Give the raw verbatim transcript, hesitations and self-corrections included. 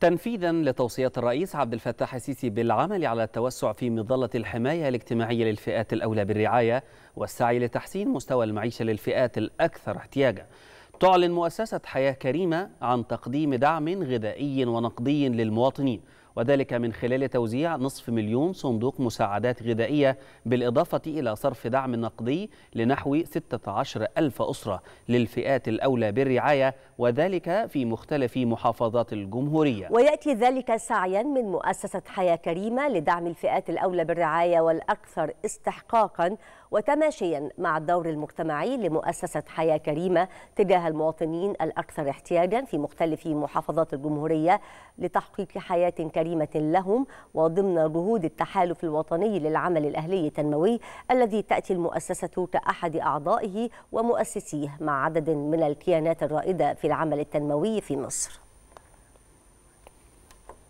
تنفيذا لتوصيات الرئيس عبد الفتاح السيسي بالعمل على التوسع في مظلة الحماية الاجتماعية للفئات الأولى بالرعاية والسعي لتحسين مستوى المعيشة للفئات الأكثر احتياجا، تعلن مؤسسة حياة كريمة عن تقديم دعم غذائي ونقدي للمواطنين، وذلك من خلال توزيع نصف مليون صندوق مساعدات غذائية، بالإضافة إلى صرف دعم نقدي لنحو ستة عشر ألف أسرة للفئات الأولى بالرعاية، وذلك في مختلف محافظات الجمهورية. ويأتي ذلك سعيا من مؤسسة حياة كريمة لدعم الفئات الأولى بالرعاية والأكثر استحقاقا وتماشيا مع الدور المجتمعي لمؤسسة حياة كريمة تجاه المواطنين الأكثر احتياجا في مختلف محافظات الجمهورية لتحقيق حياة كريمة لهم، وضمن جهود التحالف الوطني للعمل الأهلي التنموي الذي تأتي المؤسسة كأحد أعضائه ومؤسسيه مع عدد من الكيانات الرائدة في العمل التنموي في مصر.